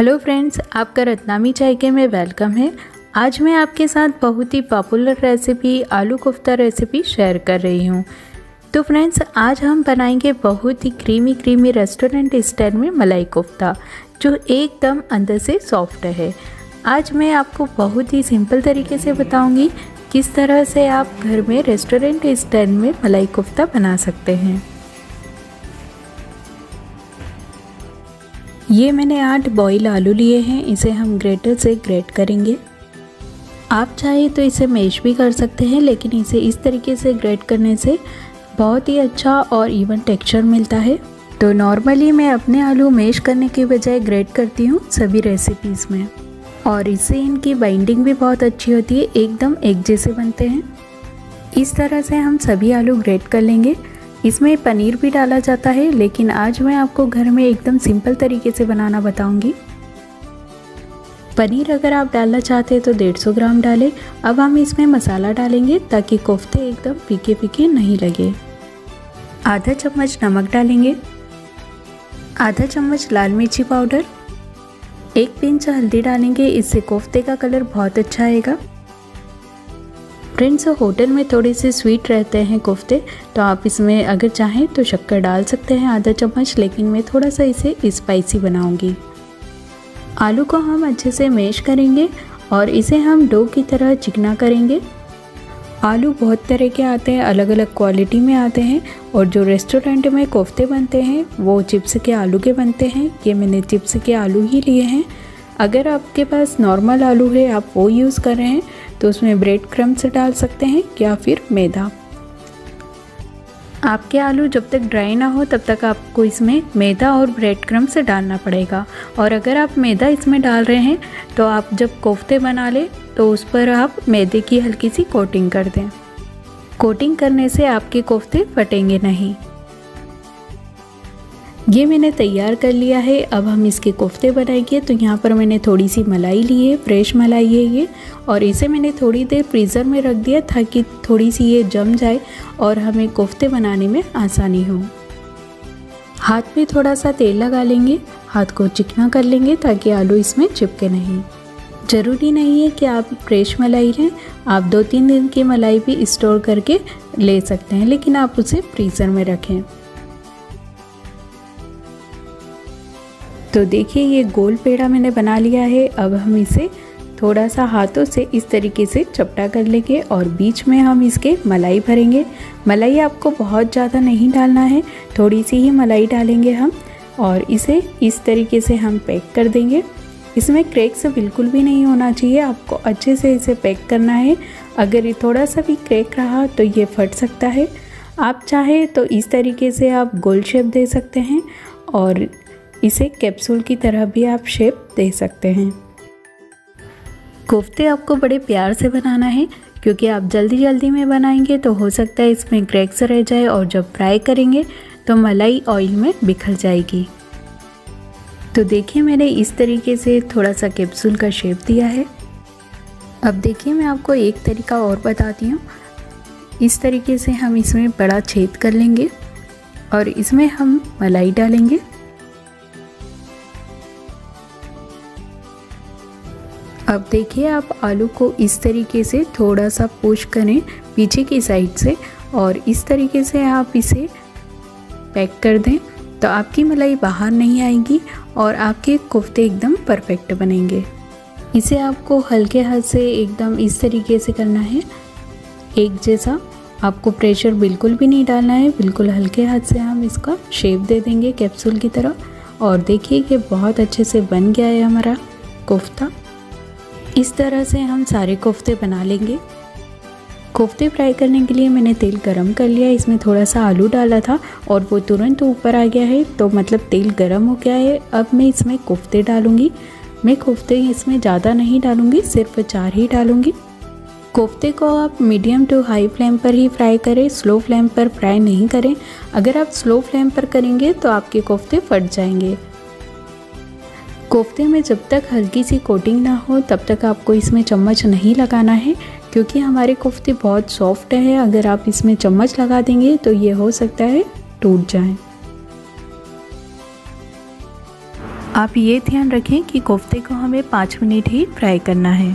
Hello friends, आपका रतलामी जायके में वेलकम है। आज मैं आपके साथ बहुत ही पॉपुलर रेसिपी आलू कोफ्ता रेसिपी शेयर कर रही हूँ। तो फ्रेंड्स, आज हम बनाएंगे बहुत ही क्रीमी रेस्टोरेंट स्टाइल में मलाई कोफ्ता, जो एकदम अंदर से सॉफ्ट है। आज मैं आपको बहुत ही सिंपल तरीके से बताऊँगी किस तरह से आप घर में रेस्टोरेंट स्टाइल में मलाई कोफ्ता बना सकते हैं। ये मैंने 8 बॉयल आलू लिए हैं, इसे हम ग्रेटर से ग्रेट करेंगे। आप चाहे तो इसे मैश भी कर सकते हैं, लेकिन इसे इस तरीके से ग्रेट करने से बहुत ही अच्छा और इवन टेक्सचर मिलता है। तो नॉर्मली मैं अपने आलू मैश करने के बजाय ग्रेट करती हूँ सभी रेसिपीज़ में, और इससे इनकी बाइंडिंग भी बहुत अच्छी होती है, एकदम एक जैसे बनते हैं। इस तरह से हम सभी आलू ग्रेट कर लेंगे। इसमें पनीर भी डाला जाता है, लेकिन आज मैं आपको घर में एकदम सिंपल तरीके से बनाना बताऊंगी। पनीर अगर आप डालना चाहते हैं तो 150 ग्राम डालें। अब हम इसमें मसाला डालेंगे ताकि कोफ्ते एकदम फीके नहीं लगे। आधा चम्मच नमक डालेंगे, आधा चम्मच लाल मिर्ची पाउडर, 1 पिंच हल्दी डालेंगे, इससे कोफ्ते का कलर बहुत अच्छा आएगा। फ्रेंड्स, होटल में थोड़े से स्वीट रहते हैं कोफ्ते, तो आप इसमें अगर चाहें तो शक्कर डाल सकते हैं आधा चम्मच, लेकिन मैं थोड़ा सा इसे स्पाइसी बनाऊंगी। आलू को हम अच्छे से मैश करेंगे और इसे हम डो की तरह चिकना करेंगे। आलू बहुत तरह के आते हैं, अलग अलग क्वालिटी में आते हैं, और जो रेस्टोरेंट में कोफ्ते बनते हैं वो चिप्स के आलू के बनते हैं। ये मैंने चिप्स के आलू ही लिए हैं। अगर आपके पास नॉर्मल आलू है, आप वो यूज़ कर रहे हैं, तो उसमें ब्रेड क्रम्स डाल सकते हैं या फिर मैदा। आपके आलू जब तक ड्राई ना हो तब तक आपको इसमें मैदा और ब्रेड क्रम्स डालना पड़ेगा। और अगर आप मैदा इसमें डाल रहे हैं तो आप जब कोफ्ते बना लें तो उस पर आप मैदे की हल्की सी कोटिंग कर दें। कोटिंग करने से आपके कोफ्ते फटेंगे नहीं। ये मैंने तैयार कर लिया है। अब हम इसके कोफ्ते बनाएंगे। तो यहाँ पर मैंने थोड़ी सी मलाई ली है, फ्रेश मलाई है ये, और इसे मैंने थोड़ी देर फ्रीज़र में रख दिया ताकि थोड़ी सी ये जम जाए और हमें कोफ्ते बनाने में आसानी हो। हाथ में थोड़ा सा तेल लगा लेंगे, हाथ को चिकना कर लेंगे ताकि आलू इसमें चिपके नहीं। ज़रूरी नहीं है कि आप फ्रेश मलाई लें, आप 2-3 दिन की मलाई भी स्टोर करके ले सकते हैं, लेकिन आप उसे फ्रीज़र में रखें। तो देखिए, ये गोल पेड़ा मैंने बना लिया है। अब हम इसे थोड़ा सा हाथों से इस तरीके से चपटा कर लेंगे और बीच में हम इसके मलाई भरेंगे। मलाई आपको बहुत ज़्यादा नहीं डालना है, थोड़ी सी ही मलाई डालेंगे हम, और इसे इस तरीके से हम पैक कर देंगे। इसमें क्रैक्स बिल्कुल भी नहीं होना चाहिए, आपको अच्छे से इसे पैक करना है। अगर ये थोड़ा सा भी क्रैक रहा तो ये फट सकता है। आप चाहे तो इस तरीके से आप गोल शेप दे सकते हैं और इसे कैप्सूल की तरह भी आप शेप दे सकते हैं। कोफ्ते आपको बड़े प्यार से बनाना है, क्योंकि आप जल्दी में बनाएंगे तो हो सकता है इसमें क्रैक्स रह जाए, और जब फ्राई करेंगे तो मलाई ऑयल में बिखर जाएगी। तो देखिए, मैंने इस तरीके से थोड़ा सा कैप्सूल का शेप दिया है। अब देखिए, मैं आपको एक तरीका और बताती हूँ। इस तरीके से हम इसमें बड़ा छेद कर लेंगे और इसमें हम मलाई डालेंगे। अब देखिए, आप आलू को इस तरीके से थोड़ा सा पुश करें पीछे की साइड से, और इस तरीके से आप इसे पैक कर दें तो आपकी मलाई बाहर नहीं आएगी और आपके कोफ्ते एकदम परफेक्ट बनेंगे। इसे आपको हल्के हाथ से एकदम इस तरीके से करना है, एक जैसा। आपको प्रेशर बिल्कुल भी नहीं डालना है, बिल्कुल हल्के हाथ से हम इसका शेप दे देंगे कैप्सूल की तरह। और देखिए कि बहुत अच्छे से बन गया है हमारा कोफ्ता। इस तरह से हम सारे कोफ्ते बना लेंगे। कोफ्ते फ्राई करने के लिए मैंने तेल गरम कर लिया, इसमें थोड़ा सा आलू डाला था और वो तुरंत ऊपर आ गया है, तो मतलब तेल गरम हो गया है। अब मैं इसमें कोफ्ते डालूंगी। मैं कोफ्ते इसमें ज़्यादा नहीं डालूंगी, सिर्फ 4 ही डालूंगी। कोफ्ते को आप मीडियम टू हाई फ्लेम पर ही फ्राई करें, स्लो फ्लेम पर फ्राई नहीं करें। अगर आप स्लो फ्लेम पर करेंगे तो आपके कोफ्ते फट जाएंगे। कोफ्ते में जब तक हल्की सी कोटिंग ना हो तब तक आपको इसमें चम्मच नहीं लगाना है, क्योंकि हमारे कोफ्ते बहुत सॉफ्ट है। अगर आप इसमें चम्मच लगा देंगे तो ये हो सकता है टूट जाए। आप ये ध्यान रखें कि कोफ्ते को हमें 5 मिनट ही फ्राई करना है।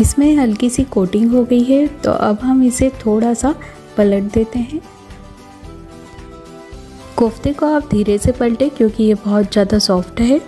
इसमें हल्की सी कोटिंग हो गई है, तो अब हम इसे थोड़ा सा पलट देते हैं। कोफ्ते को आप धीरे से पलटें क्योंकि ये बहुत ज़्यादा सॉफ्ट है।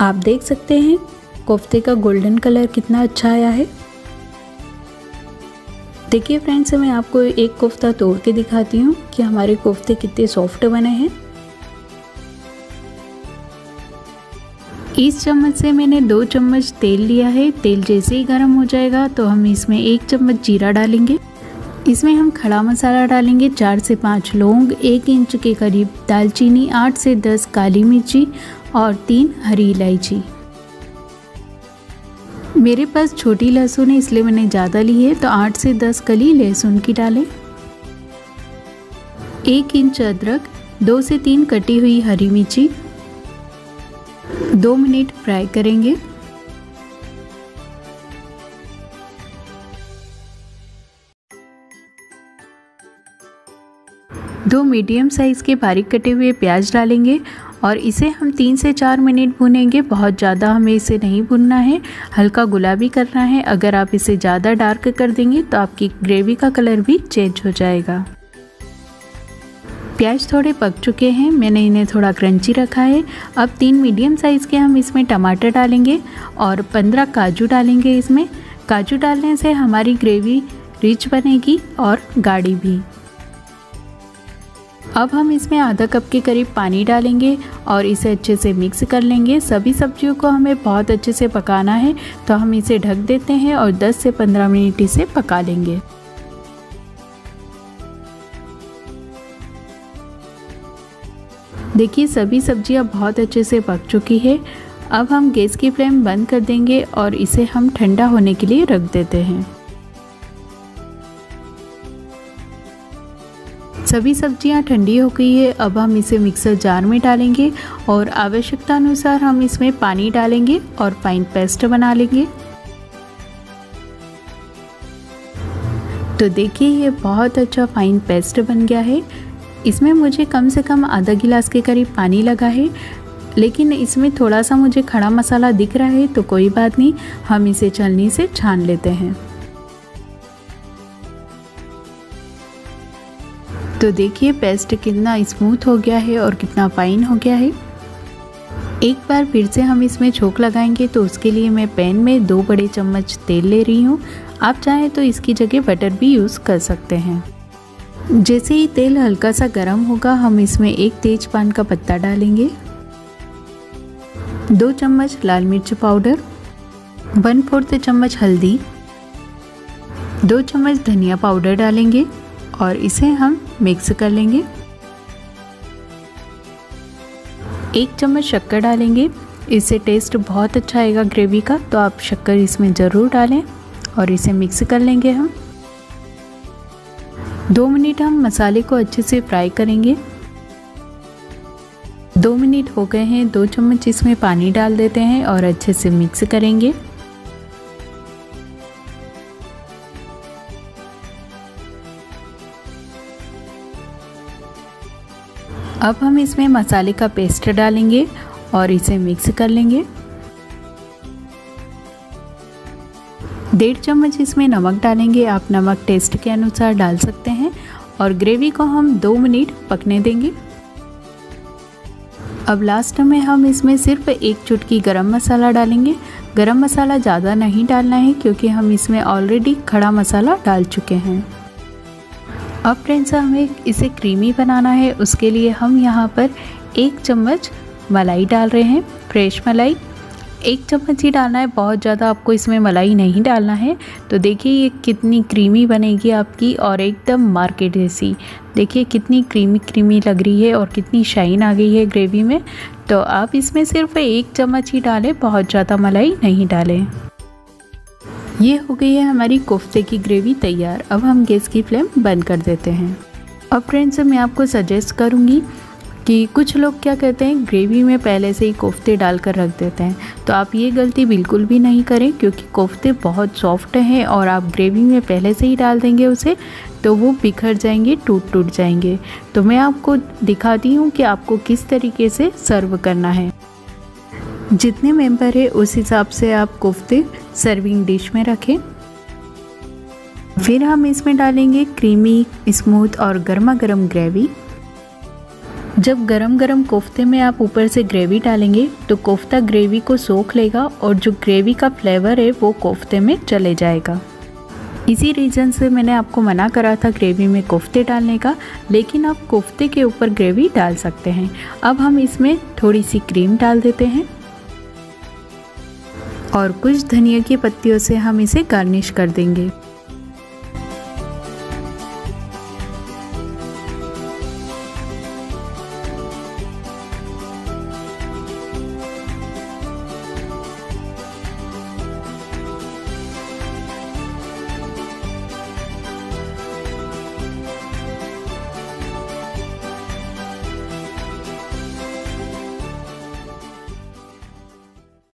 आप देख सकते हैं कोफ्ते का गोल्डन कलर कितना अच्छा आया है। देखिए फ्रेंड्स, मैं आपको एक कोफ्ता तोड़ के दिखाती हूँ कि हमारे कोफ्ते कितने सॉफ्ट बने हैं। इस चम्मच से मैंने 2 चम्मच तेल लिया है। तेल जैसे ही गर्म हो जाएगा तो हम इसमें 1 चम्मच जीरा डालेंगे। इसमें हम खड़ा मसाला डालेंगे, 4 से 5 लौंग, 1 इंच के करीब दालचीनी, 8 से 10 काली मिर्ची और 3 हरी इलायची। मेरे पास छोटी लहसुन है इसलिए मैंने ज़्यादा ली है, तो 8 से 10 कली लहसुन की डालें। 1 इंच अदरक, 2 से 3 कटी हुई हरी मिर्ची। 2 मिनट फ्राई करेंगे। दो मीडियम साइज़ के बारीक कटे हुए प्याज डालेंगे और इसे हम 3 से 4 मिनट भूनेंगे। बहुत ज़्यादा हमें इसे नहीं भूनना है, हल्का गुलाबी करना है। अगर आप इसे ज़्यादा डार्क कर देंगे तो आपकी ग्रेवी का कलर भी चेंज हो जाएगा। प्याज थोड़े पक चुके हैं, मैंने इन्हें थोड़ा क्रंची रखा है। अब 3 मीडियम साइज़ के हम इसमें टमाटर डालेंगे और 15 काजू डालेंगे। इसमें काजू डालने से हमारी ग्रेवी रिच बनेगी और गाढ़ी भी। अब हम इसमें आधा कप के करीब पानी डालेंगे और इसे अच्छे से मिक्स कर लेंगे। सभी सब्जियों को हमें बहुत अच्छे से पकाना है, तो हम इसे ढक देते हैं और 10 से 15 मिनट इसे पका लेंगे। देखिए सभी सब्जियां बहुत अच्छे से पक चुकी है। अब हम गैस की फ्लेम बंद कर देंगे और इसे हम ठंडा होने के लिए रख देते हैं। सभी सब्जियां ठंडी हो गई है। अब हम इसे मिक्सर जार में डालेंगे और आवश्यकता अनुसार हम इसमें पानी डालेंगे और फाइन पेस्ट बना लेंगे। तो देखिए ये बहुत अच्छा फाइन पेस्ट बन गया है। इसमें मुझे कम से कम आधा गिलास के करीब पानी लगा है, लेकिन इसमें थोड़ा सा मुझे खड़ा मसाला दिख रहा है, तो कोई बात नहीं, हम इसे छलनी से छान लेते हैं। तो देखिए पेस्ट कितना स्मूथ हो गया है और कितना फाइन हो गया है। एक बार फिर से हम इसमें छोंक लगाएंगे, तो उसके लिए मैं पैन में 2 बड़े चम्मच तेल ले रही हूँ। आप चाहें तो इसकी जगह बटर भी यूज़ कर सकते हैं। जैसे ही तेल हल्का सा गर्म होगा, हम इसमें 1 तेजपान का पत्ता डालेंगे, 2 चम्मच लाल मिर्च पाउडर, 1/4 चम्मच हल्दी, 2 चम्मच धनिया पाउडर डालेंगे और इसे हम मिक्स कर लेंगे। 1 चम्मच शक्कर डालेंगे, इससे टेस्ट बहुत अच्छा आएगा ग्रेवी का, तो आप शक्कर इसमें ज़रूर डालें और इसे मिक्स कर लेंगे हम। 2 मिनट हम मसाले को अच्छे से फ्राई करेंगे। 2 मिनट हो गए हैं, 2 चम्मच इसमें पानी डाल देते हैं और अच्छे से मिक्स करेंगे। अब हम इसमें मसाले का पेस्ट डालेंगे और इसे मिक्स कर लेंगे। 1/2 चम्मच इसमें नमक डालेंगे, आप नमक टेस्ट के अनुसार डाल सकते हैं और ग्रेवी को हम 2 मिनट पकने देंगे। अब लास्ट में हम इसमें सिर्फ 1 चुटकी गरम मसाला डालेंगे। गरम मसाला ज़्यादा नहीं डालना है क्योंकि हम इसमें ऑलरेडी खड़ा मसाला डाल चुके हैं। अब फ्रेंड्स हमें इसे क्रीमी बनाना है, उसके लिए हम यहाँ पर 1 चम्मच मलाई डाल रहे हैं, फ्रेश मलाई। 1 चम्मच ही डालना है, बहुत ज़्यादा आपको इसमें मलाई नहीं डालना है। तो देखिए ये कितनी क्रीमी बनेगी आपकी और एकदम मार्केट जैसी। देखिए कितनी क्रीमी लग रही है और कितनी शाइन आ गई है ग्रेवी में। तो आप इसमें सिर्फ 1 चम्मच ही डालें, बहुत ज़्यादा मलाई नहीं डालें। ये हो गई है हमारी कोफ्ते की ग्रेवी तैयार। अब हम गैस की फ्लेम बंद कर देते हैं। अब फ्रेंड्स मैं आपको सजेस्ट करूँगी कि कुछ लोग क्या करते हैं, ग्रेवी में पहले से ही कोफ्ते डालकर रख देते हैं। तो आप ये गलती बिल्कुल भी नहीं करें, क्योंकि कोफ्ते बहुत सॉफ्ट हैं और आप ग्रेवी में पहले से ही डाल देंगे उसे तो वो बिखर जाएंगे, टूट जाएंगे। तो मैं आपको दिखाती हूँ कि आपको किस तरीके से सर्व करना है। जितने मेंबर है उस हिसाब से आप कोफ्ते सर्विंग डिश में रखें। फिर हम इसमें डालेंगे क्रीमी, स्मूथ और गर्मा गर्म ग्रेवी। जब गरम गरम कोफ्ते में आप ऊपर से ग्रेवी डालेंगे तो कोफ्ता ग्रेवी को सोख लेगा और जो ग्रेवी का फ्लेवर है वो कोफ्ते में चले जाएगा। इसी रीज़न से मैंने आपको मना करा था ग्रेवी में कोफ्ते डालने का, लेकिन आप कोफ्ते के ऊपर ग्रेवी डाल सकते हैं। अब हम इसमें थोड़ी सी क्रीम डाल देते हैं और कुछ धनिया की पत्तियों से हम इसे गार्निश कर देंगे।